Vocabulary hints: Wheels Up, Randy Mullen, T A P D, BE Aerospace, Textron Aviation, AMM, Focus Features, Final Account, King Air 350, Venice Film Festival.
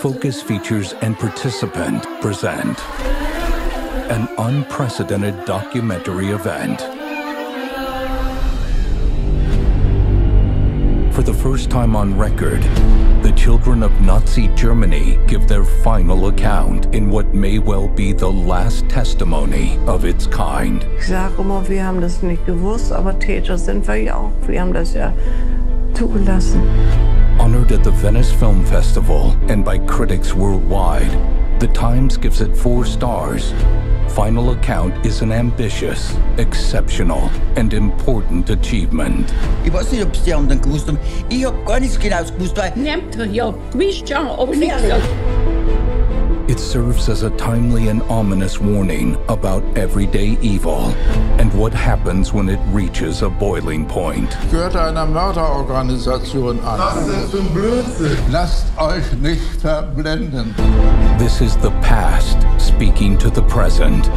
Focus Features and Participant present an unprecedented documentary event. For the first time on record, the children of Nazi Germany give their final account in what may well be the last testimony of its kind. Ich sage immer, wir haben das nicht gewusst, aber Täter sind wir ja auch. Wir haben das ja zugelassen. Honored at the Venice Film Festival and by critics worldwide, The Times gives it 4 stars. Final Account is an ambitious, exceptional and important achievement. Ich weiß nicht, ob sie die anderen gewusst haben. Ich habe gar nichts genaues gewusst, weil ja, gewusst ja, aber nichts. It serves as a timely and ominous warning about everyday evil and what happens when it reaches a boiling point. Gehört einer Mörderorganisation an. Was ist für ein Blödsinn? Lasst euch nicht verblenden. This is the past speaking to the present.